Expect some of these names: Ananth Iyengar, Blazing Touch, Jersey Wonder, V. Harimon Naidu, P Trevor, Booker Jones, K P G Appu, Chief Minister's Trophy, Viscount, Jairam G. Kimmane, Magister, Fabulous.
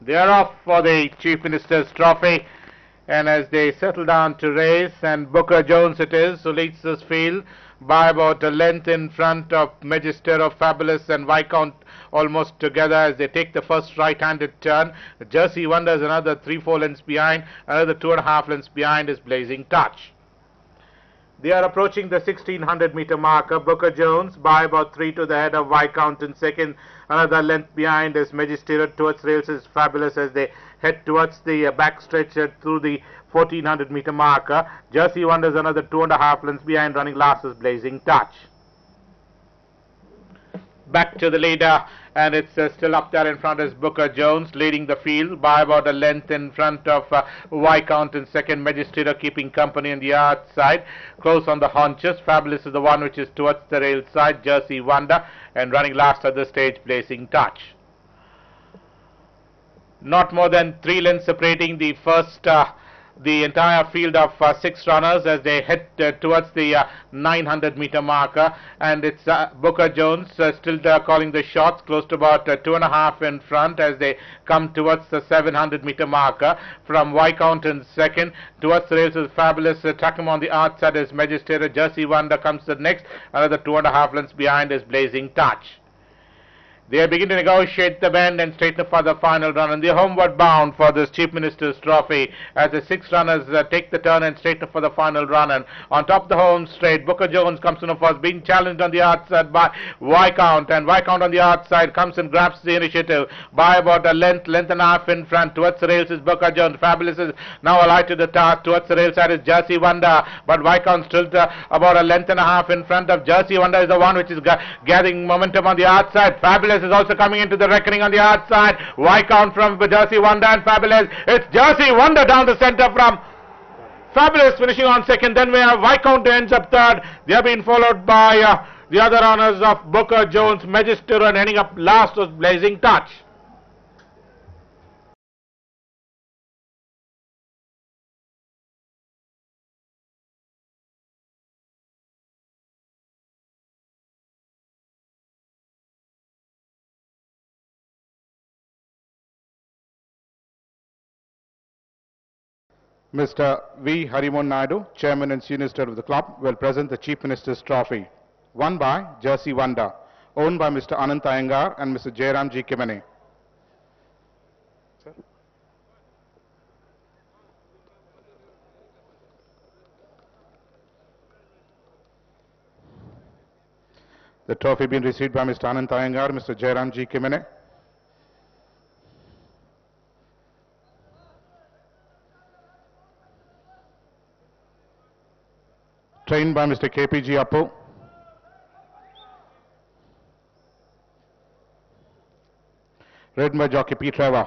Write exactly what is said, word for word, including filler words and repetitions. They are off for the Chief Minister's Trophy. And as they settle down to race, and Booker Jones it is who leads this field by about a length in front of Magister of Fabulous and Viscount almost together as they take the first right-handed turn. Jersey Wonder is another three, four lengths behind. Another two and a half lengths behind is Blazing Touch. They are approaching the sixteen hundred meter marker. Booker Jones by about three to the head of Viscount in second. Another length behind is Magister. Towards rails is Fabulous as they head towards the uh, back stretch through the fourteen hundred meter marker. Jersey Wonder is another two and a half lengths behind. Running last is Blazing Touch. Back to the leader, and it's uh, still up there in front is Booker Jones leading the field by about a length in front of uh, Viscount in second. Magister keeping company in the outside, close on the haunches. Fabulous is the one which is towards the rail side. Jersey Wonder, and running last at the stage, Blazing Touch. Not more than three lengths separating the first uh, the entire field of uh, six runners as they head uh, towards the uh, nine hundred meter marker, and it's uh, Booker Jones uh, still uh, calling the shots, close to about uh, two and a half in front as they come towards the seven hundred meter marker from Viscount in second. Towards the rails is Fabulous, uh, track him on the outside is Magister. Jersey Wonder comes the next, another two and a half lengths behind is Blazing Touch. They begin to negotiate the bend and straighten up for the final run, and they're homeward bound for this Chief Minister's Trophy as the six runners uh, take the turn and straighten up for the final run. And on top of the home straight, Booker Jones comes in first, being challenged on the outside by Viscount, and Viscount on the outside comes and grabs the initiative by about a length, length and a half in front. Towards the rails is Booker Jones. Fabulous is now alight to the task. Towards the rail side is Jersey Wonder, but Viscount still uh, about a length and a half in front of Jersey Wonder is the one which is gathering momentum on the outside. Fabulous is also coming into the reckoning on the outside. Viscount from Jersey Wonder and Fabulous. It's Jersey Wonder down the center from Fabulous finishing on second. Then we have Viscount ends up third. They have been followed by uh, the other runners of Booker Jones, Magister, and ending up last was Blazing Touch. Mister V. Harimon Naidu, Chairman and Senior of the club, will present the Chief Minister's Trophy, won by Jersey Wonder, owned by Mister Ananth Iyengar and Mister Jairam G. Kimmane. The trophy being received by Mister Ananth Iyengar, Mister Jairam G. Kimmane. Trained by Mister K P G Appu. Ridden by jockey P Trevor.